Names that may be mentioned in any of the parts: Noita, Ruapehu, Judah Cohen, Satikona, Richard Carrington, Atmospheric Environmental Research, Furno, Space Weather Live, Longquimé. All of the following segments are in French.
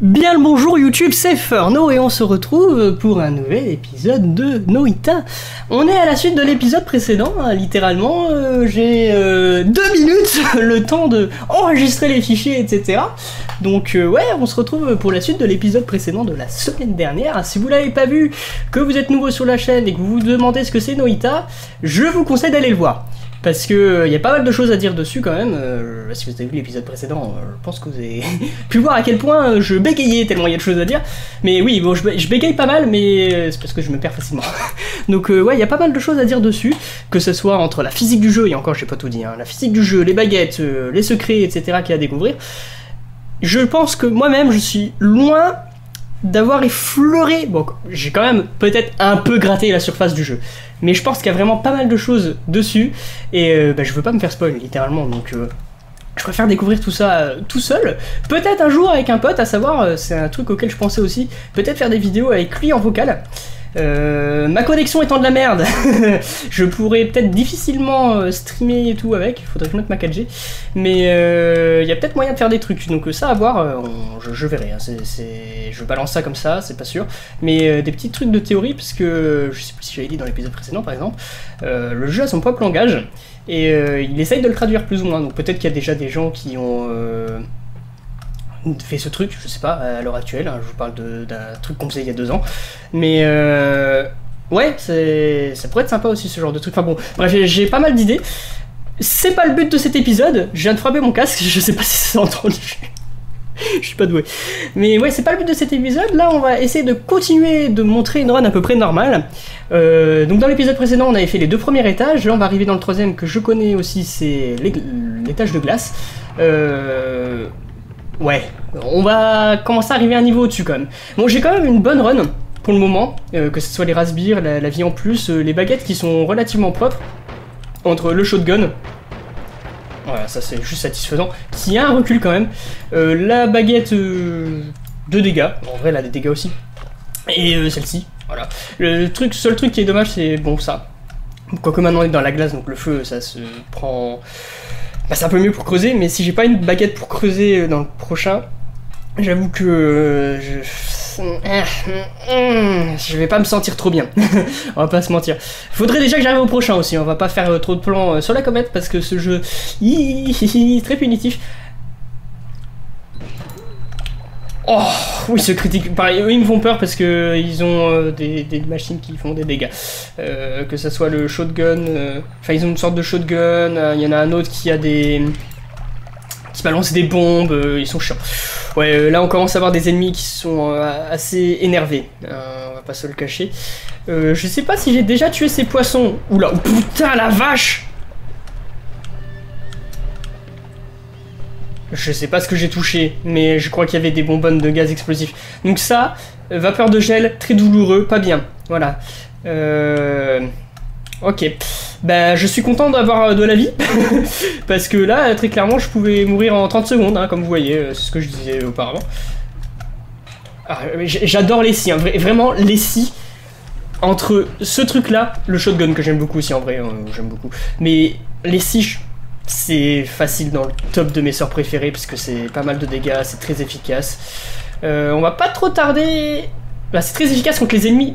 Bien le bonjour YouTube, c'est Furno et on se retrouve pour un nouvel épisode de Noita. On est à la suite de l'épisode précédent, hein, littéralement. J'ai 2 minutes le temps de enregistrer les fichiers, etc. Donc ouais, on se retrouve pour la suite de l'épisode précédent de la semaine dernière. Si vous l'avez pas vu, que vous êtes nouveau sur la chaîne et que vous vous demandez ce que c'est Noita, je vous conseille d'aller le voir. Parce que il y a pas mal de choses à dire dessus quand même. Si vous avez vu l'épisode précédent, je pense que vous avez pu voir à quel point je bégayais tellement il y a de choses à dire. Mais oui, bon, je bégaye pas mal, mais c'est parce que je me perds facilement. Donc ouais, il y a pas mal de choses à dire dessus, que ce soit entre la physique du jeu, et encore j'ai pas tout dit, hein, la physique du jeu, les baguettes, les secrets, etc. qu'il y a à découvrir. Je pense que moi-même je suis loin d'avoir effleuré, bon j'ai quand même peut-être un peu gratté la surface du jeu, mais je pense qu'il y a vraiment pas mal de choses dessus, et bah, je veux pas me faire spoil littéralement, donc je préfère découvrir tout ça tout seul, peut-être un jour avec un pote, à savoir, c'est un truc auquel je pensais aussi, peut-être faire des vidéos avec lui en vocal. Ma connexion étant de la merde, je pourrais peut-être difficilement streamer et tout avec, il faudrait que je mette ma 4G, mais il y a peut-être moyen de faire des trucs, donc ça à voir, je verrai, hein. Je balance ça comme ça, c'est pas sûr, mais des petits trucs de théorie, parce que je sais plus si j'avais dit dans l'épisode précédent par exemple, le jeu a son propre langage, et il essaye de le traduire plus ou moins, donc peut-être qu'il y a déjà des gens qui ont... fait ce truc, je sais pas, à l'heure actuelle, hein, je vous parle d'un truc qu'on faisait il y a 2 ans, mais ouais, ça pourrait être sympa aussi ce genre de truc, enfin bon, bref, j'ai pas mal d'idées, c'est pas le but de cet épisode, je viens de frapper mon casque, je sais pas si ça s'est entendu, je suis pas doué, mais ouais, c'est pas le but de cet épisode, là on va essayer de continuer de montrer une run à peu près normale, donc dans l'épisode précédent on avait fait les 2 premiers étages, là on va arriver dans le 3ème que je connais aussi, c'est l'étage de glace, ouais, on va commencer à arriver à un niveau au-dessus quand même. Bon, j'ai quand même une bonne run pour le moment, que ce soit les rasbires, la vie en plus, les baguettes qui sont relativement propres, entre le shotgun, voilà, ça c'est juste satisfaisant, qui a un recul quand même, la baguette de dégâts, en vrai elle a des dégâts aussi, et celle-ci, voilà. Seul truc qui est dommage c'est, bon, ça, quoique maintenant on est dans la glace, donc le feu ça se prend... Bah, c'est un peu mieux pour creuser, mais si j'ai pas une baguette pour creuser dans le prochain, j'avoue que je vais pas me sentir trop bien, on va pas se mentir. Faudrait déjà que j'arrive au prochain aussi, on va pas faire trop de plans sur la comète, parce que ce jeu, c'est très punitif. Oh oui, ce critique, pareil, eux ils me font peur parce que ils ont des machines qui font des dégâts, que ça soit le shotgun, enfin ils ont une sorte de shotgun, il y en a un autre qui a qui balance des bombes, ils sont chiants. Ouais, là on commence à avoir des ennemis qui sont assez énervés, on va pas se le cacher. Je sais pas si j'ai déjà tué ces poissons, oula, oh, putain la vache! Je sais pas ce que j'ai touché, mais je crois qu'il y avait des bonbonnes de gaz explosif. Donc ça, vapeur de gel, très douloureux, pas bien. Voilà. Ok. Bah, je suis content d'avoir de la vie, parce que là, très clairement, je pouvais mourir en 30 secondes, hein, comme vous voyez, c'est ce que je disais auparavant. Ah, j'adore les scies, hein, vraiment les scies. Entre ce truc-là, le shotgun que j'aime beaucoup aussi, en vrai, j'aime beaucoup. Mais les scies... C'est facile dans le top de mes sorts préférés parce que c'est pas mal de dégâts, c'est très efficace. On va pas trop tarder... Bah, c'est très efficace contre les ennemis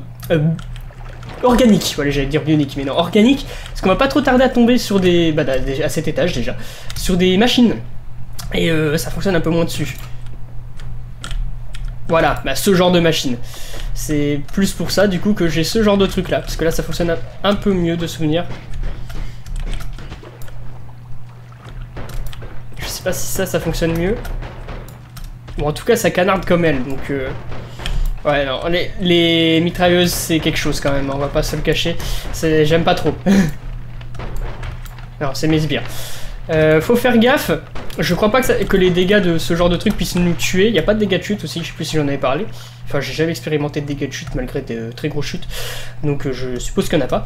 organiques. Voilà, j'allais dire bioniques, mais non, organiques. Parce qu'on va pas trop tarder à tomber sur des... Bah, à cet étage déjà. Sur des machines. Et ça fonctionne un peu moins dessus. Voilà, bah, ce genre de machine. C'est plus pour ça du coup que j'ai ce genre de truc là. Parce que là ça fonctionne un peu mieux de souvenir. Je sais pas si ça fonctionne mieux. Bon, en tout cas, ça canarde comme elle, donc... Ouais, non, les mitrailleuses, c'est quelque chose quand même, on va pas se le cacher. J'aime pas trop. Non, c'est mes sbires. Faut faire gaffe. Je crois pas que les dégâts de ce genre de truc puissent nous tuer. Il n'y a pas de dégâts de chute aussi, je sais plus si j'en avais parlé. Enfin, j'ai jamais expérimenté de dégâts de chute malgré des très grosses chutes. Donc, je suppose qu'il n'y en a pas.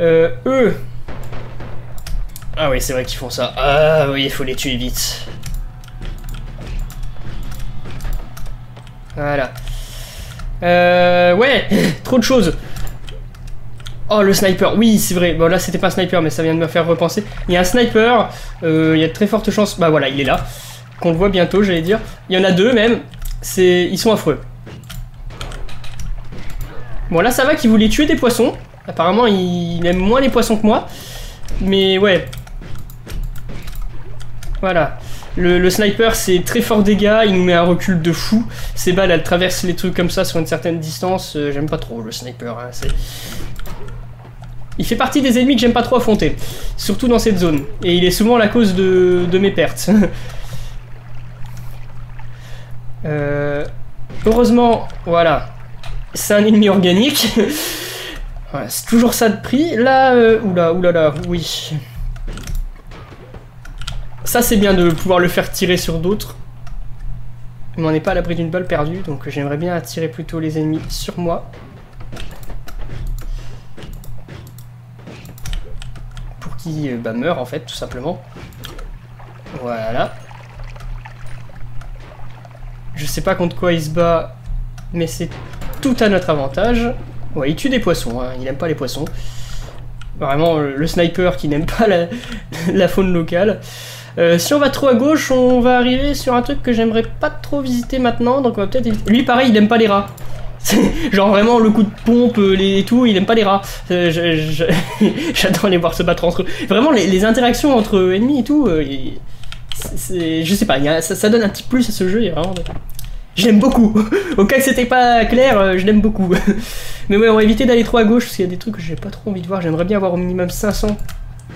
Eux... Ah oui, c'est vrai qu'ils font ça. Ah oui, il faut les tuer vite. Voilà. Ouais, trop de choses. Oh, le sniper. Oui, c'est vrai. Bon, là, c'était pas un sniper, mais ça vient de me faire repenser. Il y a un sniper. Il y a de très fortes chances... Bah voilà, il est là. Qu'on le voit bientôt, j'allais dire. Il y en a 2, même. Ils sont affreux. Bon, là, ça va qu'ils voulaient tuer des poissons. Apparemment, il aime moins les poissons que moi. Mais ouais. Voilà. Le sniper, c'est très fort dégâts. Il nous met un recul de fou. Ces balles, elles traversent les trucs comme ça sur une certaine distance. J'aime pas trop le sniper. Hein, il fait partie des ennemis que j'aime pas trop affronter. Surtout dans cette zone. Et il est souvent la cause de mes pertes. Heureusement, voilà. C'est un ennemi organique. Voilà, c'est toujours ça de prix. Là, oulala, oui. Ça, c'est bien de pouvoir le faire tirer sur d'autres. Mais on n'est pas à l'abri d'une balle perdue, donc j'aimerais bien attirer plutôt les ennemis sur moi. Pour qu'ils meurent, en fait, tout simplement. Voilà. Je sais pas contre quoi il se bat, mais c'est tout à notre avantage. Ouais, il tue des poissons, hein. Il n'aime pas les poissons. Vraiment, le sniper qui n'aime pas la faune locale. Si on va trop à gauche, on va arriver sur un truc que j'aimerais pas trop visiter maintenant, donc on va peut-être éviter. Lui, pareil, il aime pas les rats. Genre vraiment, le coup de pompe et tout, il aime pas les rats. J'adore les voir se battre entre eux. Vraiment, les interactions entre ennemis et tout, je sais pas, ça donne un petit plus à ce jeu, il y a vraiment... Je l'aime beaucoup. Au cas que c'était pas clair, je l'aime beaucoup. Mais ouais, on va éviter d'aller trop à gauche parce qu'il y a des trucs que j'ai pas trop envie de voir. J'aimerais bien avoir au minimum 500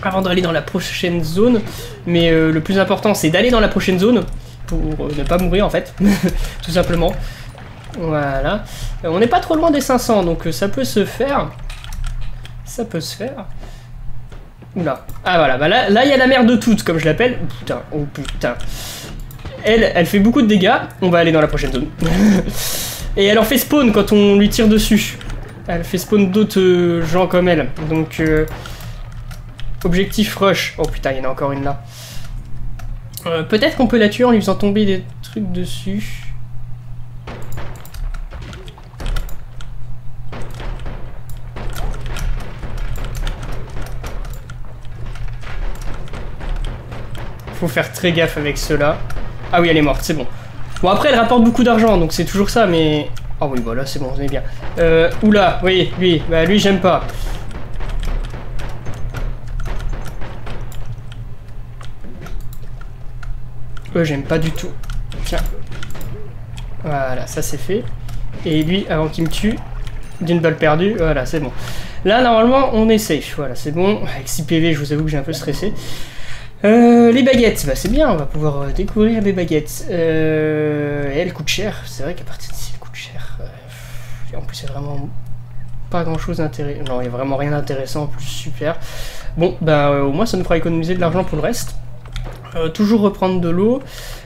avant d'aller dans la prochaine zone. Mais le plus important, c'est d'aller dans la prochaine zone pour ne pas mourir en fait, tout simplement. Voilà. On n'est pas trop loin des 500, donc ça peut se faire. Ça peut se faire. Oula. Ah voilà. Bah là, il y a la mère de toutes, comme je l'appelle. Putain. Oh putain. Elle fait beaucoup de dégâts. On va aller dans la prochaine zone. Et elle en fait spawn quand on lui tire dessus. Elle fait spawn d'autres gens comme elle. Donc, objectif rush. Oh putain, il y en a encore une là. Peut-être qu'on peut la tuer en lui faisant tomber des trucs dessus. Faut faire très gaffe avec ceux-là. Ah oui, elle est morte, c'est bon. Bon, après, elle rapporte beaucoup d'argent, donc c'est toujours ça, mais... Ah oui, voilà, c'est bon, on est bien. Oula, oui, lui, bah lui, j'aime pas. J'aime pas du tout. Tiens. Voilà, ça c'est fait. Et lui, avant qu'il me tue, d'une balle perdue, voilà, c'est bon. Là, normalement, on est safe, voilà, c'est bon. Avec 6 PV, je vous avoue que j'ai un peu stressé. Les baguettes, bah c'est bien, on va pouvoir découvrir des baguettes. Elles coûtent cher, c'est vrai qu'à partir d'ici, elles coûtent cher. Et en plus, il n'y a vraiment pas grand chose d'intéressant. Non, il n'y a vraiment rien d'intéressant, en plus, super. Bon, bah au moins, ça nous fera économiser de l'argent pour le reste. Toujours reprendre de l'eau.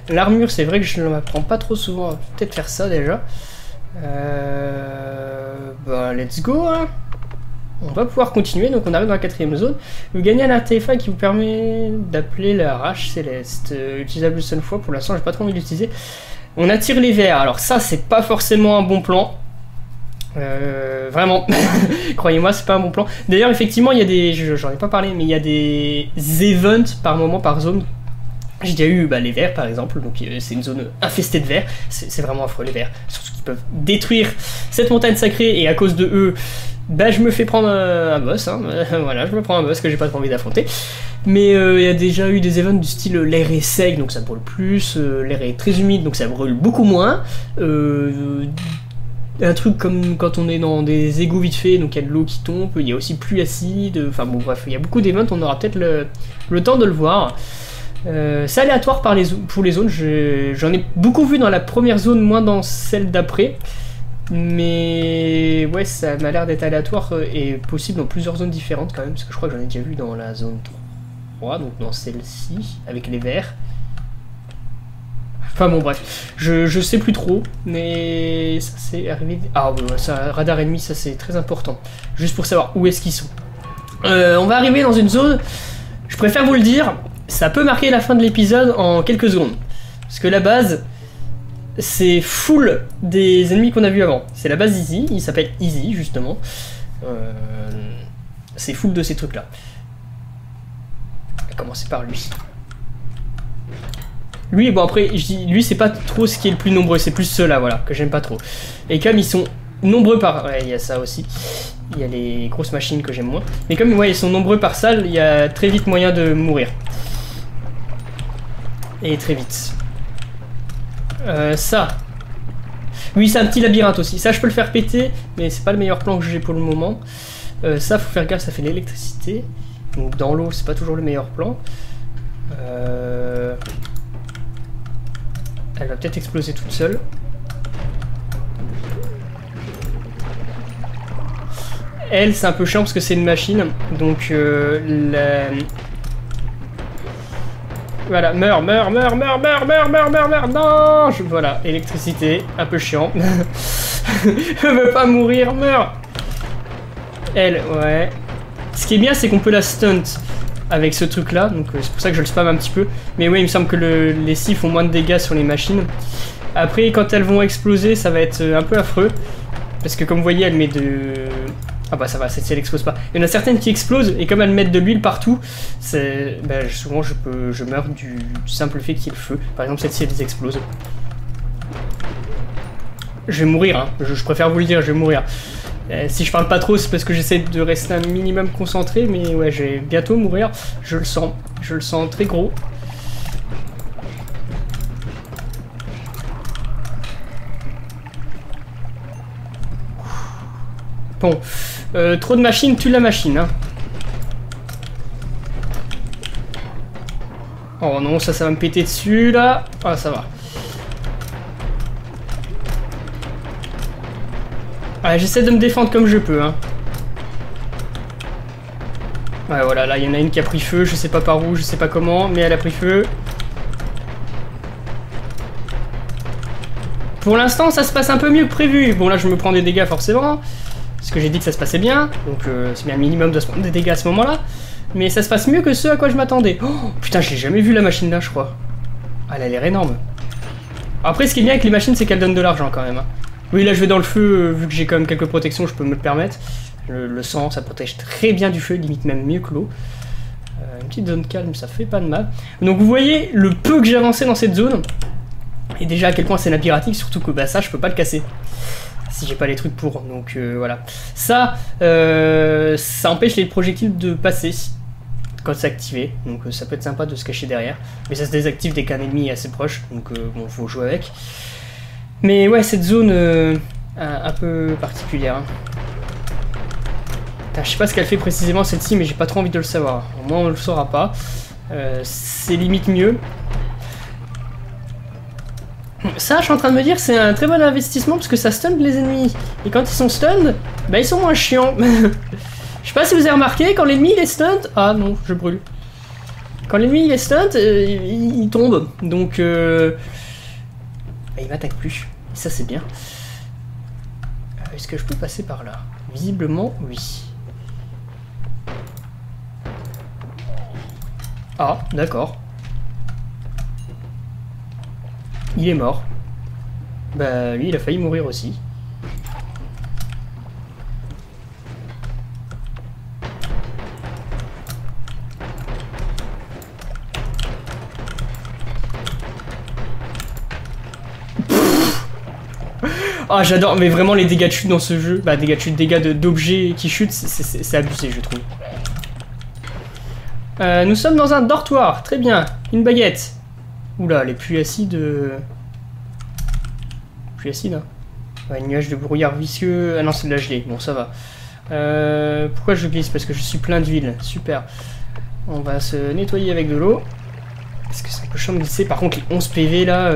L'armure, c'est vrai que je ne m'apprends pas trop souvent à peut-être faire ça déjà. Bah, let's go, hein. On va pouvoir continuer, donc on arrive dans la 4ème zone. Vous gagnez un artefact qui vous permet d'appeler la rage céleste. Utilisable une seule fois, pour l'instant j'ai pas trop envie d'utiliser. On attire les vers, alors ça c'est pas forcément un bon plan. Vraiment, croyez-moi, c'est pas un bon plan. D'ailleurs effectivement il y a des, j'en ai pas parlé, mais il y a des events par moment, par zone. J'ai déjà eu les vers par exemple, donc c'est une zone infestée de vers. C'est vraiment affreux les vers, surtout qu'ils peuvent détruire cette montagne sacrée et à cause de eux... Bah je me fais prendre un boss, hein. Voilà, je me prends un boss que j'ai pas trop envie d'affronter. Mais il y a déjà eu des events du style l'air est sec, donc ça brûle plus, l'air est très humide, donc ça brûle beaucoup moins. Un truc comme quand on est dans des égouts vite fait, donc il y a de l'eau qui tombe, il y a aussi plus acide, enfin bon bref, il y a beaucoup d'events, on aura peut-être le temps de le voir. C'est aléatoire pour les zones, j'en ai beaucoup vu dans la première zone, moins dans celle d'après. Mais ouais, ça m'a l'air d'être aléatoire et possible dans plusieurs zones différentes quand même, parce que je crois que j'en ai déjà vu dans la zone 3, donc dans celle-ci, avec les vers. Enfin bon bref, je sais plus trop, mais ça c'est arrivé... Ah ouais, ça, radar ennemi, ça c'est très important, juste pour savoir où est-ce qu'ils sont. On va arriver dans une zone, je préfère vous le dire, ça peut marquer la fin de l'épisode en quelques secondes, parce que la base... C'est full des ennemis qu'on a vu avant. C'est la base Easy, il s'appelle Easy justement. C'est full de ces trucs là. On va commencer par lui. Lui, bon après, lui c'est pas trop ce qui est le plus nombreux, c'est plus ceux-là, voilà, que j'aime pas trop. Et comme ils sont nombreux par... Ouais, il y a ça aussi. Il y a les grosses machines que j'aime moins. Mais comme ouais, ils sont nombreux par salle, il y a très vite moyen de mourir. Et très vite. Ça. Oui, c'est un petit labyrinthe aussi. Ça, je peux le faire péter, mais c'est pas le meilleur plan que j'ai pour le moment. Ça, faut faire gaffe, ça fait de l'électricité. Donc dans l'eau, c'est pas toujours le meilleur plan. Elle va peut-être exploser toute seule. Elle, c'est un peu chiant parce que c'est une machine. Donc, voilà, meurs, non, voilà, électricité, un peu chiant. Je veux pas mourir, meurs. Elle, ouais. Ce qui est bien, c'est qu'on peut la stunt avec ce truc-là, donc c'est pour ça que je le spam un petit peu. Mais oui, il me semble que les scies font moins de dégâts sur les machines. Après, quand elles vont exploser, ça va être un peu affreux. Parce que comme vous voyez, elle met de... Ah bah ça va, si elle explose pas. Il y en a certaines qui explosent, et comme elles mettent de l'huile partout, ben, souvent je meurs du simple fait qu'il y ait le feu. Par exemple, celle-ci, elle explose. Je vais mourir, hein. Je préfère vous le dire, je vais mourir. Si je parle pas trop, c'est parce que j'essaie de rester un minimum concentré, mais ouais, je vais bientôt mourir. Je le sens très gros. Bon, trop de machines tue la machine. Hein. Oh non, ça va me péter dessus là. Ah, ça va. Ah, j'essaie de me défendre comme je peux. Hein. Ouais, voilà, là, il y en a une qui a pris feu. Je sais pas par où, je sais pas comment, mais elle a pris feu. Pour l'instant, ça se passe un peu mieux que prévu. Bon, là, je me prends des dégâts forcément. Parce que j'ai dit que ça se passait bien. Donc, c'est bien un minimum de se prendre des dégâts à ce moment-là. Mais ça se passe mieux que ce à quoi je m'attendais. Oh, putain, je l'ai jamais vu la machine là, je crois. Elle a l'air énorme. Après, ce qui est bien avec les machines, c'est qu'elles donnent de l'argent quand même. Hein. Oui, là je vais dans le feu, vu que j'ai quand même quelques protections, je peux me le permettre. Le sang, ça protège très bien du feu, limite même mieux que l'eau. Une petite zone calme, ça fait pas de mal. Donc vous voyez le peu que j'ai avancé dans cette zone. Et déjà à quel point c'est labyrinthique, surtout que bah, ça je peux pas le casser. Si j'ai pas les trucs pour, donc voilà. Ça, ça empêche les projectiles de passer quand c'est activé. Donc ça peut être sympa de se cacher derrière. Mais ça se désactive dès qu'un ennemi est assez proche, donc bon, faut jouer avec. Mais ouais, cette zone un peu particulière. Hein. Putain, je sais pas ce qu'elle fait précisément celle-ci, mais j'ai pas trop envie de le savoir. Au moins on le saura pas. C'est limite mieux. Ça, je suis en train de me dire, c'est un très bon investissement parce que ça stun les ennemis. Et quand ils sont stunned, bah ils sont moins chiants. Je sais pas si vous avez remarqué, quand l'ennemi il est stunned... Ah non, je brûle. Quand l'ennemi il est stunned, il tombe. Donc... Bah, il m'attaque plus, et ça c'est bien. Est-ce que je peux passer par là? Visiblement, oui. Ah, d'accord. Il est mort. Bah lui, il a failli mourir aussi. Ah, j'adore, mais vraiment les dégâts de chute dans ce jeu, bah dégâts de chute, dégâts d'objets qui chutent, c'est abusé, je trouve. Nous sommes dans un dortoir, très bien, une baguette. Oula, les pluies acides... Pluies acides, hein. Ouais, nuage de brouillard vicieux... Ah non, c'est de la gelée, bon ça va. Pourquoi je glisse? Parce que je suis plein d'huile, super. On va se nettoyer avec de l'eau. Parce que c'est un peu chiant de glisser. Par contre, les 11 PV là,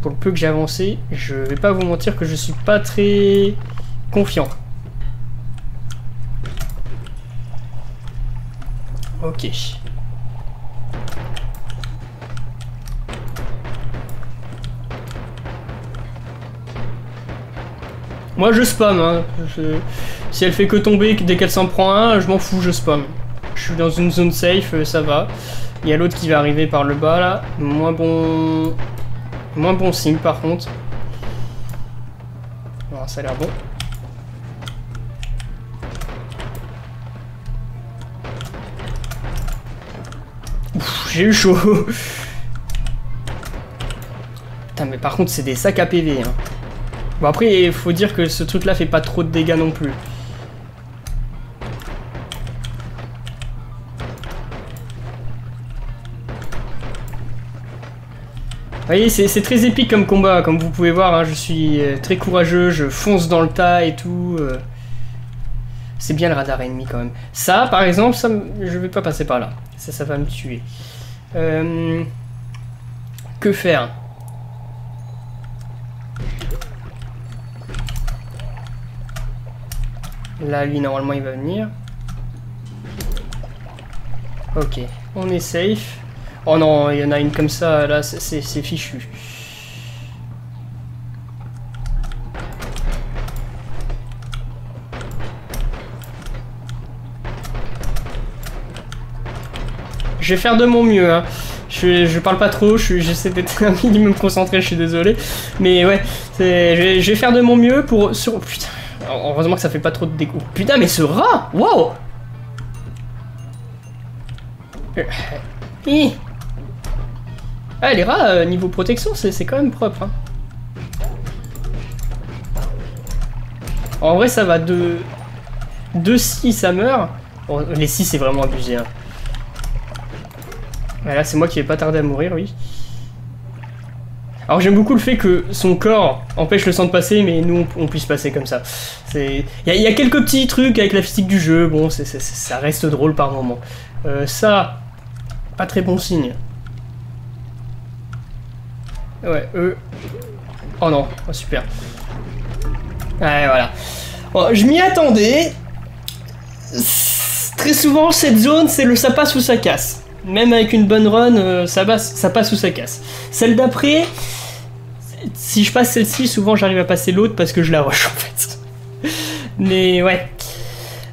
pour le peu que j'ai avancé, je vais pas vous mentir que je suis pas très confiant. Ok. Moi je spam. Hein. Si elle fait que tomber dès qu'elle s'en prend un, je m'en fous, je spam. Je suis dans une zone safe, ça va. Il y a l'autre qui va arriver par le bas là. Moins bon signe par contre. Non, ça a l'air bon. J'ai eu chaud. Putain, mais par contre, c'est des sacs à PV. Hein. Bon, après, il faut dire que ce truc-là fait pas trop de dégâts non plus. Vous voyez, c'est très épique comme combat, comme vous pouvez voir, hein, je suis très courageux, je fonce dans le tas et tout. C'est bien le radar ennemi quand même. Ça, par exemple, ça, je vais pas passer par là. Ça va me tuer. Que faire? Là, lui, normalement, il va venir. Ok, on est safe. Oh non, il y en a une comme ça, là, c'est fichu. Je vais faire de mon mieux, hein. Je parle pas trop, j'essaie d'être un minimum concentré, je suis désolé. Mais ouais, je vais faire de mon mieux pour... Putain, heureusement que ça fait pas trop de déco. Putain, mais ce rat, wow. Hi. Ah, les rats, niveau protection, c'est quand même propre. Hein. En vrai, ça va de... 2-6, ça meurt. Bon, les 6, c'est vraiment abusé. Hein. Ah, là, c'est moi qui vais pas tarder à mourir, oui. Alors, j'aime beaucoup le fait que son corps empêche le sang de passer, mais nous, on puisse passer comme ça. Il y a quelques petits trucs avec la physique du jeu. Bon, ça reste drôle par moment. Ça... Pas très bon signe. Ouais, eux... Oh non, oh, super. Ouais, voilà. Bon, je m'y attendais. Très souvent, cette zone, c'est le ça passe ou ça casse. Même avec une bonne run, ça passe ou ça casse. Celle d'après, si je passe celle-ci, souvent j'arrive à passer l'autre parce que je la rush en fait. Mais ouais.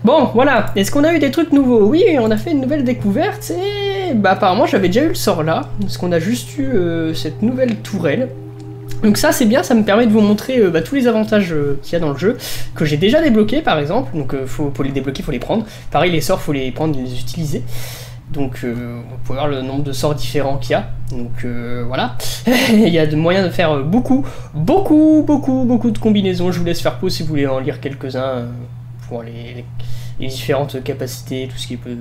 Bon, voilà. Est-ce qu'on a eu des trucs nouveaux? Oui, on a fait une nouvelle découverte et... Bah apparemment j'avais déjà eu le sort là, parce qu'on a juste eu cette nouvelle tourelle. Donc ça c'est bien, ça me permet de vous montrer tous les avantages qu'il y a dans le jeu, que j'ai déjà débloqué par exemple. Donc pour les débloquer, faut les prendre. Pareil, les sorts, faut les prendre et les utiliser. Donc on peut voir le nombre de sorts différents qu'il y a. Donc voilà, il y a moyen de faire beaucoup de combinaisons. Je vous laisse faire pause si vous voulez en lire quelques-uns pour les différentes capacités, tout ce qui peut...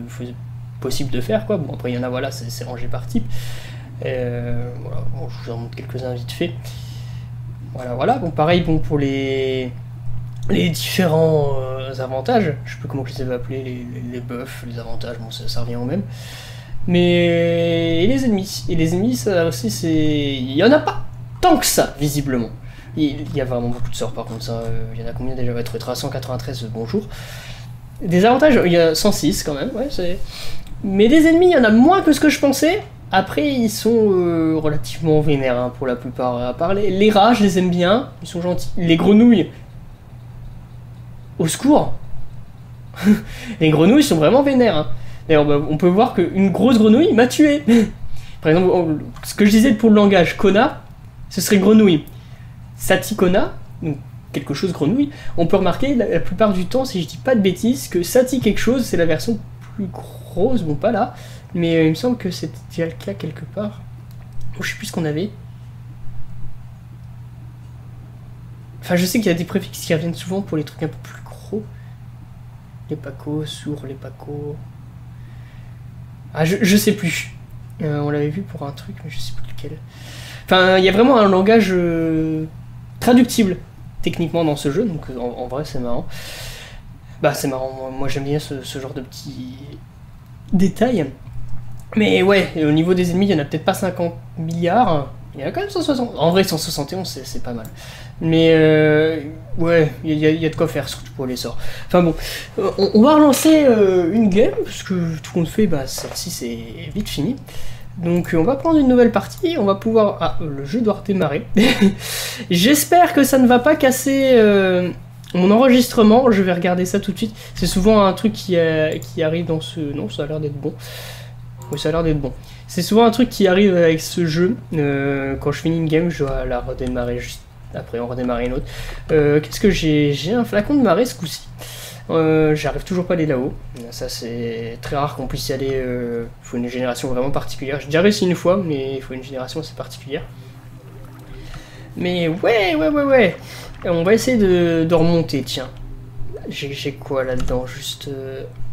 possible de faire quoi. Bon après il y en a, voilà, c'est rangé par type. Voilà, bon, je vous en montre quelques-uns vite fait. Voilà, bon pareil, bon pour les différents avantages, je sais plus comment je les avais appelés, les buffs, les avantages, bon ça revient au même. Mais et les ennemis ça aussi, c'est... il y en a pas tant que ça visiblement. Il y a vraiment beaucoup de sorts par contre, ça, il y en a combien déjà? Va être 393, bonjour. Des avantages, il y a 106 quand même, ouais c'est... Mais des ennemis, il y en a moins que ce que je pensais. Après, ils sont relativement vénères hein, pour la plupart à parler. Les rats, je les aime bien, ils sont gentils. Les grenouilles... Au secours. Les grenouilles sont vraiment vénères. Hein. D'ailleurs, bah, on peut voir qu'une grosse grenouille m'a tué. Par exemple, ce que je disais pour le langage, Kona, ce serait grenouille. Satikona, donc... quelque chose grenouille, on peut remarquer la plupart du temps, si je dis pas de bêtises, que Sati quelque chose, c'est la version plus grosse, bon pas là, mais il me semble que c'était déjà le cas quelque part. Oh, je sais plus ce qu'on avait. Enfin, je sais qu'il y a des préfixes qui reviennent souvent pour les trucs un peu plus gros. Les pacos, sourds, les pacos... Ah, je sais plus. On l'avait vu pour un truc, mais je sais plus lequel. Enfin, il y a vraiment un langage traductible techniquement dans ce jeu, donc en vrai c'est marrant. Bah c'est marrant, moi j'aime bien ce genre de petits détails. Mais ouais, au niveau des ennemis, il y en a peut-être pas 50 milliards, il y en a quand même 160. En vrai 171, c'est pas mal. Mais ouais, il y a de quoi faire, surtout pour les sorts. Enfin bon, on va relancer une game, parce que tout qu'on fait, bah celle-ci c'est vite fini. Donc on va prendre une nouvelle partie, on va pouvoir... Ah, le jeu doit redémarrer. J'espère que ça ne va pas casser mon enregistrement, je vais regarder ça tout de suite. C'est souvent un truc qui arrive dans ce... Non, ça a l'air d'être bon. Oui, ça a l'air d'être bon. C'est souvent un truc qui arrive avec ce jeu. Quand je finis une game, je dois la redémarrer juste après, on redémarre une autre. Qu'est-ce que j'ai? J'ai un flacon de marée ce coup-ci. J'arrive toujours pas à aller là-haut. Ça c'est très rare qu'on puisse y aller. Faut une génération vraiment particulière. J'ai déjà réussi une fois, mais il faut une génération assez particulière. Mais ouais. On va essayer de remonter, tiens. J'ai quoi là-dedans, juste...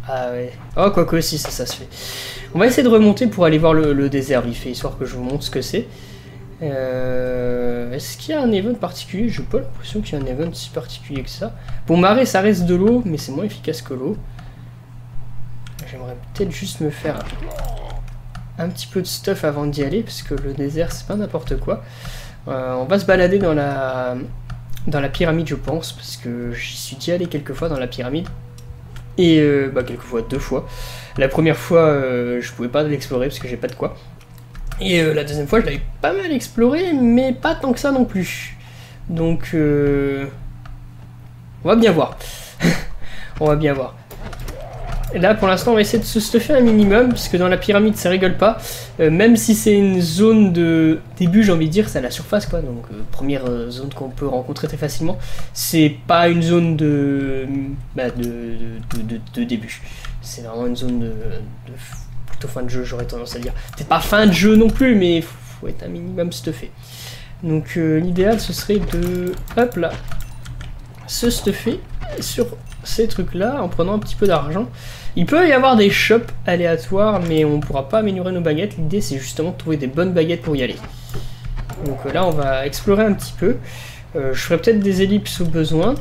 Ah ouais. Oh, quoique si, ça se fait. On va essayer de remonter pour aller voir le désert vite fait, histoire que je vous montre ce que c'est. Est-ce qu'il y a un event particulier? J'ai pas l'impression qu'il y a un event si particulier que ça. Bon, marée, ça reste de l'eau, mais c'est moins efficace que l'eau. J'aimerais peut-être juste me faire un petit peu de stuff avant d'y aller, parce que le désert, c'est pas n'importe quoi. On va se balader dans la pyramide, je pense, parce que j'y suis déjà allé quelques fois dans la pyramide. Et bah, quelques fois, deux fois. La première fois, je pouvais pas l'explorer parce que j'ai pas de quoi. Et la deuxième fois, je l'avais pas mal exploré, mais pas tant que ça non plus. Donc, on va bien voir. On va bien voir. Et là, pour l'instant, on va essayer de se stuffer un minimum, parce que dans la pyramide, ça rigole pas. Même si c'est une zone de début, j'ai envie de dire, c'est à la surface, quoi. Donc, première zone qu'on peut rencontrer très facilement. C'est pas une zone de, bah, de début. C'est vraiment une zone de plutôt fin de jeu, j'aurais tendance à dire. Peut-être pas fin de jeu non plus, mais faut être un minimum stuffé. Donc, l'idéal, ce serait de, hop là, se stuffer sur ces trucs-là en prenant un petit peu d'argent. Il peut y avoir des shops aléatoires, mais on ne pourra pas améliorer nos baguettes. L'idée, c'est justement de trouver des bonnes baguettes pour y aller. Donc là, on va explorer un petit peu. Je ferai peut-être des ellipses au besoin.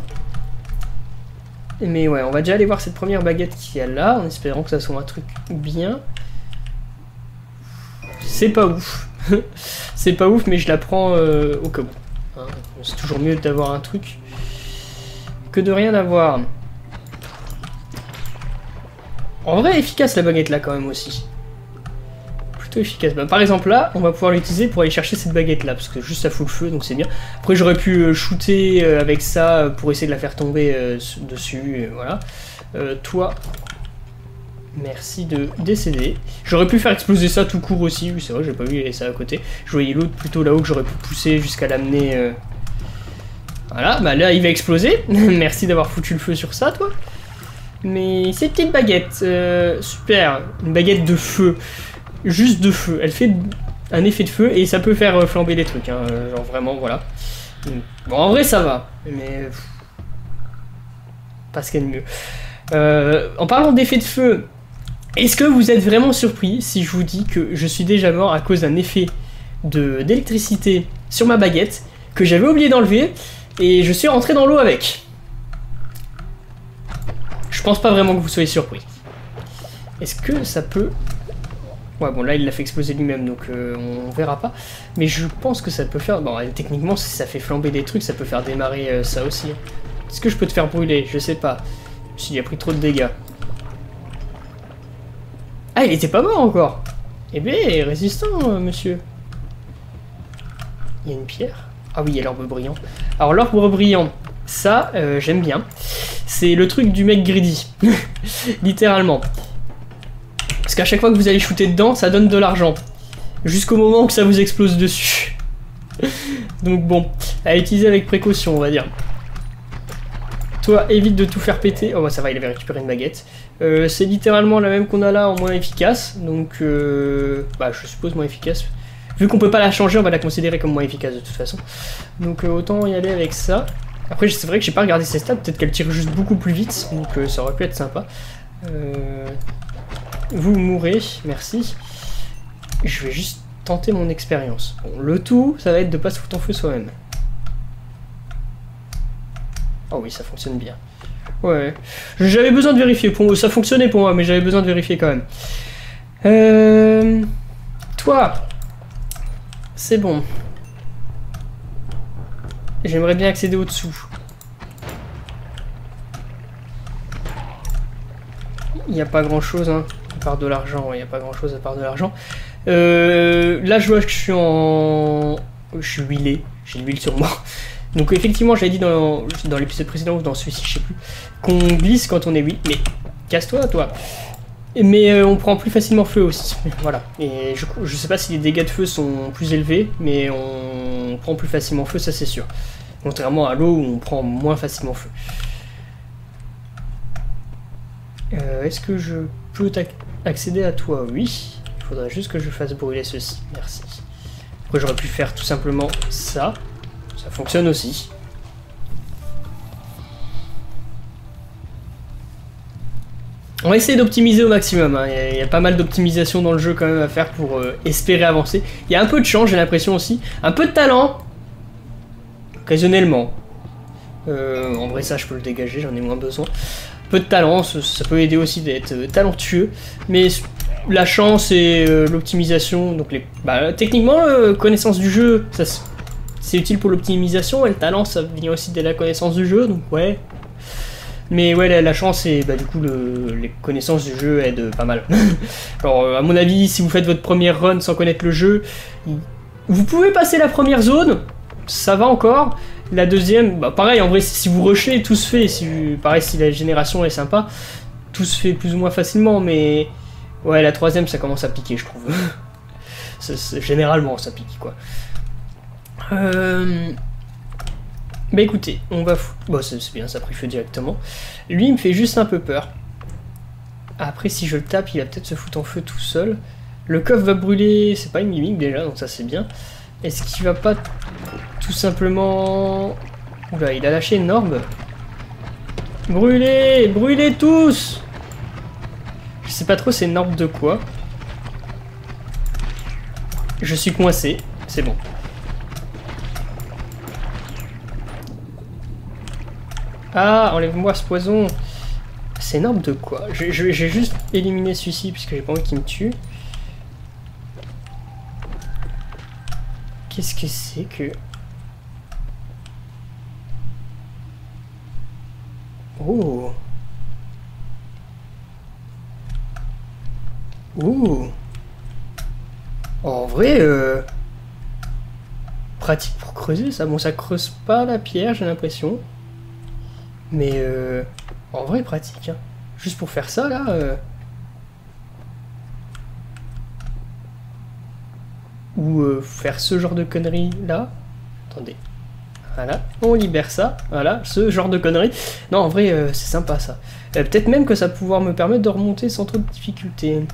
Mais ouais, on va déjà aller voir cette première baguette qu'il y a là, en espérant que ça soit un truc bien. C'est pas ouf. C'est pas ouf, mais je la prends au cas où. Hein, c'est toujours mieux d'avoir un truc que de rien avoir. En vrai, efficace la baguette là quand même aussi. Plutôt efficace. Bah, par exemple là, on va pouvoir l'utiliser pour aller chercher cette baguette là, parce que juste ça fout le feu, donc c'est bien. Après j'aurais pu shooter avec ça pour essayer de la faire tomber dessus, voilà. Toi, merci de décéder. J'aurais pu faire exploser ça tout court aussi, oui c'est vrai, j'ai pas vu ça à côté. Je voyais l'autre plutôt là-haut que j'aurais pu pousser jusqu'à l'amener... Voilà, bah là il va exploser. Merci d'avoir foutu le feu sur ça toi. Mais c'était une baguette, super, une baguette de feu, juste de feu, elle fait un effet de feu et ça peut faire flamber des trucs, hein. Genre vraiment, voilà. Bon, en vrai ça va, mais pas ce qu'il y a de mieux. En parlant d'effet de feu, est-ce que vous êtes vraiment surpris si je vous dis que je suis déjà mort à cause d'un effet d'électricité sur ma baguette que j'avais oublié d'enlever et je suis rentré dans l'eau avec? Je pense pas vraiment que vous soyez surpris. Est-ce que ça peut... Ouais, bon, là, il l'a fait exploser lui-même, donc on verra pas. Mais je pense que ça peut faire... Bon, techniquement, si ça fait flamber des trucs, ça peut faire démarrer ça aussi. Est-ce que je peux te faire brûler? Je sais pas. S'il a pris trop de dégâts. Ah, il était pas mort encore. Eh bien, résistant, monsieur. Il y a une pierre. Ah oui, il y a l'orbe brillant. Alors, l'orbe brillant, ça, j'aime bien. C'est le truc du mec greedy, littéralement. Parce qu'à chaque fois que vous allez shooter dedans, ça donne de l'argent. Jusqu'au moment où ça vous explose dessus. Donc bon, à utiliser avec précaution, on va dire. Toi, évite de tout faire péter. Oh bah ça va, il avait récupéré une baguette. C'est littéralement la même qu'on a là, en moins efficace. Donc, bah je suppose moins efficace. Vu qu'on peut pas la changer, on va la considérer comme moins efficace de toute façon. Donc autant y aller avec ça. Après, c'est vrai que j'ai pas regardé ses stats, peut-être qu'elle tire juste beaucoup plus vite, donc ça aurait pu être sympa. Vous mourrez, merci. Je vais juste tenter mon expérience. Bon, le tout, ça va être de pas se foutre en feu soi-même. Oh oui, ça fonctionne bien. Ouais, j'avais besoin de vérifier, pour... ça fonctionnait pour moi, mais j'avais besoin de vérifier quand même. Toi, c'est bon. J'aimerais bien accéder au-dessous. Il n'y a pas grand-chose, hein, à part de l'argent. Il n'y a pas grand-chose à part de l'argent. Là, je vois que je suis en... Je suis huilé. J'ai de l'huile sur moi. Donc, effectivement, j'avais dit dans l'épisode précédent, ou dans celui-ci, je sais plus, qu'on glisse quand on est huilé. Mais casse-toi, toi. Mais on prend plus facilement feu aussi. Voilà. Et je sais pas si les dégâts de feu sont plus élevés, mais on prend plus facilement feu, ça c'est sûr. Contrairement à l'eau où on prend moins facilement feu. Est-ce que je peux accéder à toi? Oui. Il faudrait juste que je fasse brûler ceci. Merci. Après j'aurais pu faire tout simplement ça. Ça fonctionne aussi. On va essayer d'optimiser au maximum, hein. Il y a pas mal d'optimisation dans le jeu quand même à faire pour espérer avancer. Il y a un peu de chance, j'ai l'impression aussi. Un peu de talent, occasionnellement. En vrai ça je peux le dégager, j'en ai moins besoin. Un peu de talent, ça peut aider aussi d'être talentueux. Mais la chance et l'optimisation, donc les... Bah, techniquement, connaissance du jeu, c'est utile pour l'optimisation. Et le talent, ça vient aussi de la connaissance du jeu, donc ouais... Mais ouais, la chance et bah, du coup les connaissances du jeu aident pas mal. Alors à mon avis, si vous faites votre première run sans connaître le jeu, vous pouvez passer la première zone, ça va encore. La deuxième, bah, pareil en vrai, si vous rushez, tout se fait. Pareil, si la génération est sympa, tout se fait plus ou moins facilement. Mais ouais, la troisième, ça commence à piquer, je trouve. Généralement, ça pique quoi. Bah écoutez, on va foutre... Bon, c'est bien, ça a pris feu directement. Lui, il me fait juste un peu peur. Après, si je le tape, il va peut-être se foutre en feu tout seul. Le coffre va brûler... C'est pas une mimique déjà, donc ça c'est bien. Est-ce qu'il va pas tout simplement... Oula, il a lâché une orbe. Brûlez! Brûlez tous! Je sais pas trop c'est une orbe de quoi. Je suis coincé, c'est bon. Ah, enlève-moi ce poison. C'est énorme de quoi. J'ai juste éliminé celui-ci puisque j'ai pas envie qu'il me tue. Qu'est-ce que c'est que... Oh. Ouh. En vrai, pratique pour creuser ça. Bon, ça creuse pas la pierre, j'ai l'impression. Mais en vrai pratique, hein. Juste pour faire ça là. Ou faire ce genre de conneries là. Attendez. Voilà, on libère ça. Voilà, ce genre de conneries. Non, en vrai, c'est sympa ça. Peut-être même que ça va pouvoir me permettre de remonter sans trop de difficulté.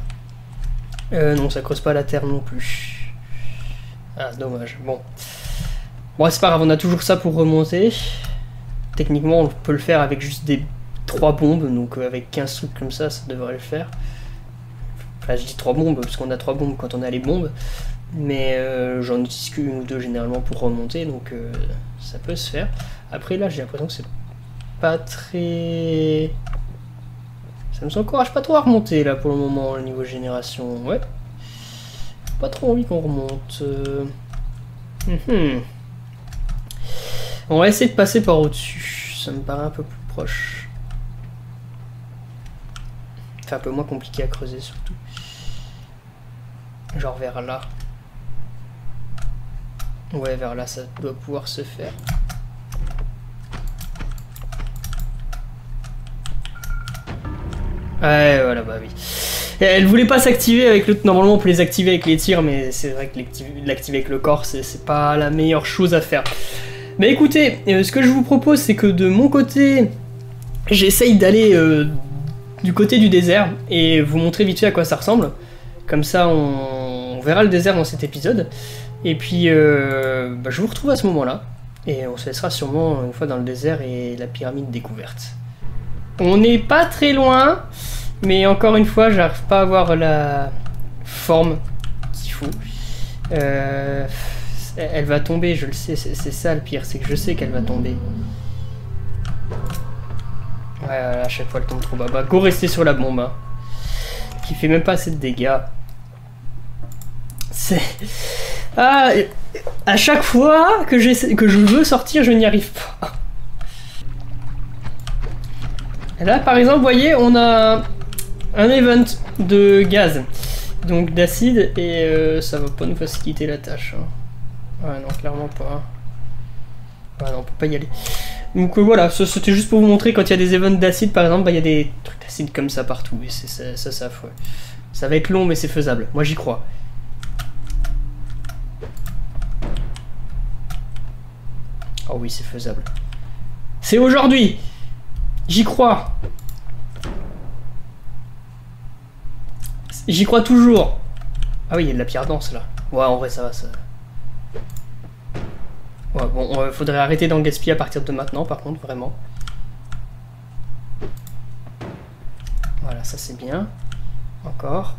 Non, ça creuse pas la terre non plus. Ah, c'est dommage. Bon, c'est pas grave, on a toujours ça pour remonter. Techniquement, on peut le faire avec juste des 3 bombes, donc avec 15 trucs comme ça, ça devrait le faire. Enfin, je dis 3 bombes, parce qu'on a 3 bombes quand on a les bombes, mais j'en utilise qu'une ou deux généralement pour remonter, donc ça peut se faire. Après, là, j'ai l'impression que c'est pas très... Ça me encourage pas trop à remonter, là, pour le moment, au niveau génération. Ouais. Pas trop envie qu'on remonte. On va essayer de passer par au-dessus, ça me paraît un peu plus proche. Enfin, un peu moins compliqué à creuser, surtout. Genre vers là. Ouais, vers là, ça doit pouvoir se faire. Ouais, voilà, bah oui. Elle voulait pas s'activer avec le... Normalement, on peut les activer avec les tirs, mais c'est vrai que l'activer avec le corps, c'est pas la meilleure chose à faire. Bah écoutez, ce que je vous propose, c'est que de mon côté, j'essaye d'aller du côté du désert et vous montrer vite fait à quoi ça ressemble. Comme ça, on verra le désert dans cet épisode. Et puis, bah, je vous retrouve à ce moment-là. Et on se laissera sûrement une fois dans le désert et la pyramide découverte. On n'est pas très loin, mais encore une fois, j'arrive pas à avoir la forme qu'il faut. Elle va tomber, je le sais, c'est ça le pire, c'est que je sais qu'elle va tomber. Ouais, à chaque fois elle tombe trop bas. Bah, go rester sur la bombe, hein. Qui fait même pas assez de dégâts. C'est... Ah, à chaque fois que je veux sortir, je n'y arrive pas. Là, par exemple, vous voyez, on a un event de gaz, donc d'acide, et ça va pas nous faciliter la tâche, hein. Ouais, non, clairement pas. Ouais, non, on peut pas y aller. Donc voilà, c'était juste pour vous montrer quand il y a des events d'acide, par exemple, bah, il y a des trucs d'acide comme ça partout. Et ça affreux. Ça va être long, mais c'est faisable. Moi, j'y crois. Oh oui, c'est faisable. C'est aujourd'hui. J'y crois. J'y crois toujours. Ah oui, il y a de la pierre dense, là. Ouais, en vrai, ça va, ça... Bon, faudrait arrêter d'en gaspiller à partir de maintenant, par contre, vraiment. Voilà, ça c'est bien. Encore.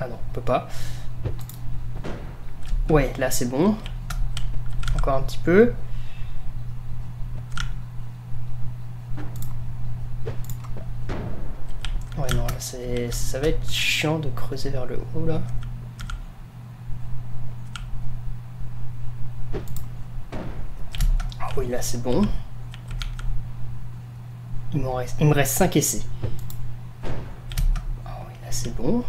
Ah non, on peut pas. Ouais, là c'est bon. Encore un petit peu. Ouais, non, là c'est... ça va être chiant de creuser vers le haut, là. Oui, là c'est bon. Il me reste 5 essais. Oh, oui, là c'est bon.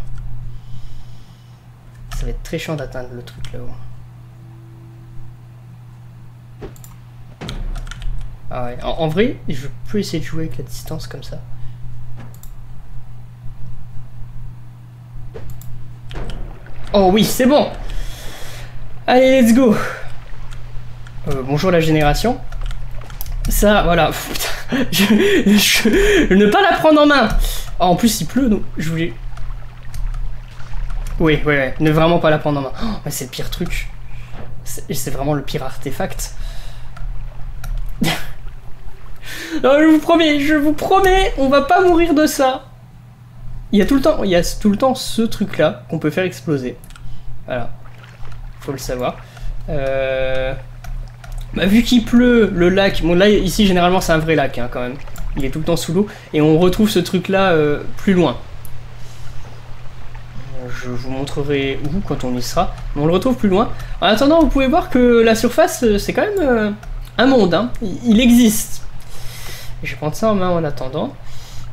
Ça va être très chiant d'atteindre le truc là-haut. Ah ouais. En vrai, je peux essayer de jouer avec la distance comme ça. Oh oui, c'est bon. Allez, let's go. Bonjour la génération. Ça, voilà. Putain, je ne pas la prendre en main. Oh, en plus, il pleut, donc je voulais... Oui, oui, oui. Ne vraiment pas la prendre en main. Oh, mais c'est le pire truc. C'est vraiment le pire artefact. Non, je vous promets, on va pas mourir de ça. Il y a tout le temps ce truc-là qu'on peut faire exploser. Voilà. Faut le savoir. Bah, vu qu'il pleut, le lac... Bon, là, ici, généralement, c'est un vrai lac, hein, quand même. Il est tout le temps sous l'eau. Et on retrouve ce truc-là plus loin. Je vous montrerai où, quand on y sera. Mais on le retrouve plus loin. En attendant, vous pouvez voir que la surface, c'est quand même un monde. Hein. Il existe. Je vais prendre ça en main en attendant.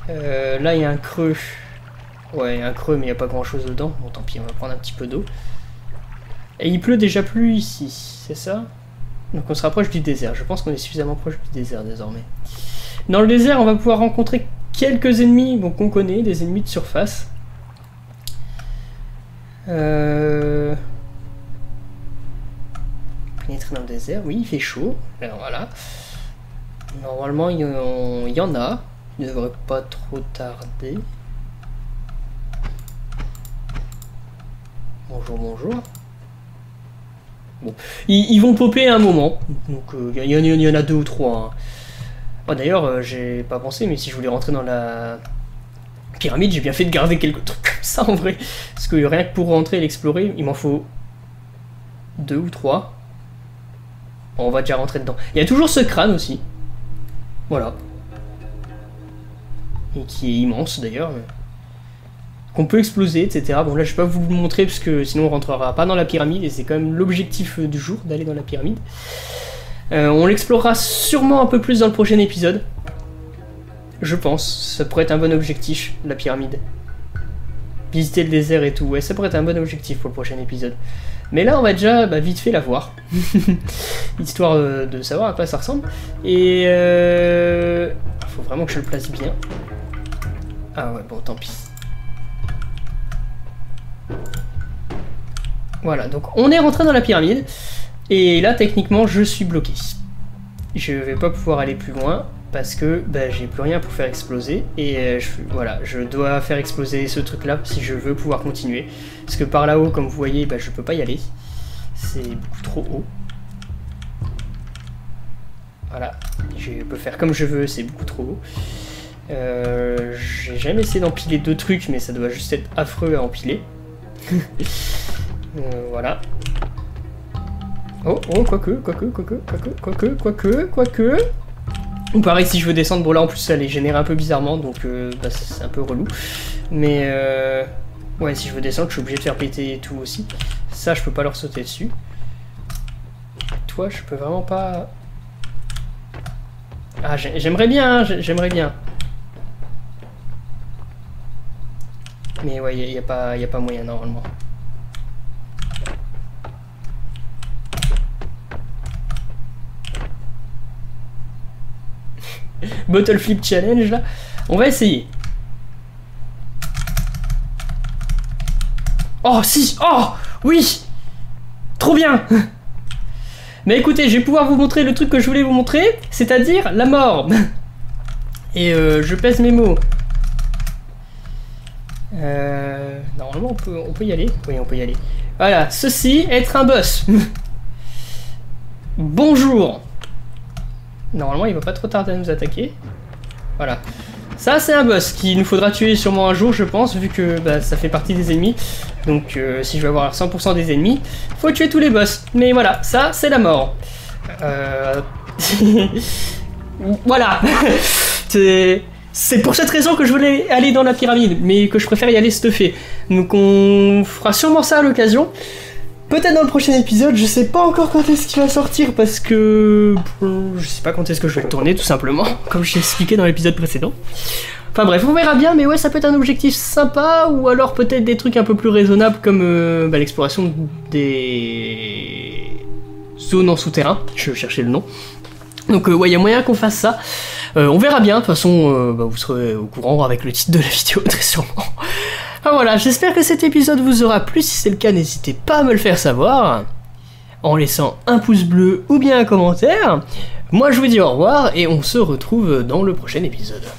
Là, il y a un creux. Ouais, il y a un creux, mais il n'y a pas grand-chose dedans. Bon, tant pis, on va prendre un petit peu d'eau. Et il pleut déjà plus ici, c'est ça ? Donc on se rapproche du désert. Je pense qu'on est suffisamment proche du désert désormais. Dans le désert, on va pouvoir rencontrer quelques ennemis qu'on connaît, des ennemis de surface. Pénétrer dans le désert, oui, il fait chaud. Alors voilà. Normalement, il y en a. Il ne devrait pas trop tarder. Bonjour, bonjour. Bon. Ils vont popper à un moment, donc il y en a 2 ou 3. Hein. Oh, d'ailleurs, j'ai pas pensé, mais si je voulais rentrer dans la pyramide, j'ai bien fait de garder quelques trucs comme ça en vrai. Parce que rien que pour rentrer et l'explorer, il m'en faut 2 ou 3. Bon, on va déjà rentrer dedans. Il y a toujours ce crâne aussi. Voilà. Et qui est immense d'ailleurs. Mais... qu'on peut exploser, etc. Bon, là, je ne vais pas vous le montrer, parce que sinon, on ne rentrera pas dans la pyramide, et c'est quand même l'objectif du jour, d'aller dans la pyramide. On l'explorera sûrement un peu plus dans le prochain épisode. Je pense. Ça pourrait être un bon objectif, la pyramide. Visiter le désert et tout. Ouais, ça pourrait être un bon objectif pour le prochain épisode. Mais là, on va déjà vite fait la voir. Histoire de savoir à quoi ça ressemble. Et... faut vraiment que je le place bien. Ah ouais, bon, tant pis. Voilà, donc on est rentré dans la pyramide, et là techniquement je suis bloqué. Je vais pas pouvoir aller plus loin parce que bah, j'ai plus rien pour faire exploser, et voilà, je dois faire exploser ce truc là si je veux pouvoir continuer. Parce que par là-haut, comme vous voyez, bah, je peux pas y aller, c'est beaucoup trop haut. Voilà, je peux faire comme je veux, c'est beaucoup trop haut. J'ai jamais essayé d'empiler 2 trucs, mais ça doit juste être affreux à empiler. Voilà. Oh, oh, quoique. Ou pareil, si je veux descendre, bon là en plus ça les génère un peu bizarrement, donc bah, c'est un peu relou. Mais ouais, si je veux descendre, je suis obligé de faire péter et tout aussi. Ça, je peux pas leur sauter dessus. Toi, je peux vraiment pas... Ah, j'aimerais bien, hein, j'aimerais bien. Mais ouais, y a pas moyen normalement. Bottle flip challenge là, on va essayer. Oh si, oh oui, trop bien. Mais écoutez, je vais pouvoir vous montrer le truc que je voulais vous montrer, c'est-à-dire la mort. Et je pèse mes mots. Normalement on peut y aller. Oui, on peut y aller. Voilà, ceci, être un boss. Bonjour. Normalement, il va pas trop tarder à nous attaquer. Voilà. Ça, c'est un boss qu'il nous faudra tuer sûrement un jour, je pense, vu que bah, ça fait partie des ennemis. Donc, si je veux avoir 100% des ennemis, faut tuer tous les boss. Mais voilà, ça, c'est la mort. Voilà. C'est pour cette raison que je voulais aller dans la pyramide, mais que je préfère y aller stuffé. Donc, on fera sûrement ça à l'occasion. Peut-être dans le prochain épisode, je sais pas encore quand est-ce qu'il va sortir, parce que... je sais pas quand est-ce que je vais le tourner, tout simplement, comme je l'ai expliqué dans l'épisode précédent. Enfin bref, on verra bien, mais ouais, ça peut être un objectif sympa, ou alors peut-être des trucs un peu plus raisonnables, comme l'exploration des zones en souterrain. Je cherchais le nom. Donc ouais, il y a moyen qu'on fasse ça. On verra bien, de toute façon, vous serez au courant avec le titre de la vidéo, très sûrement. Ah voilà, j'espère que cet épisode vous aura plu, si c'est le cas n'hésitez pas à me le faire savoir, en laissant un pouce bleu ou bien un commentaire. Moi je vous dis au revoir et on se retrouve dans le prochain épisode.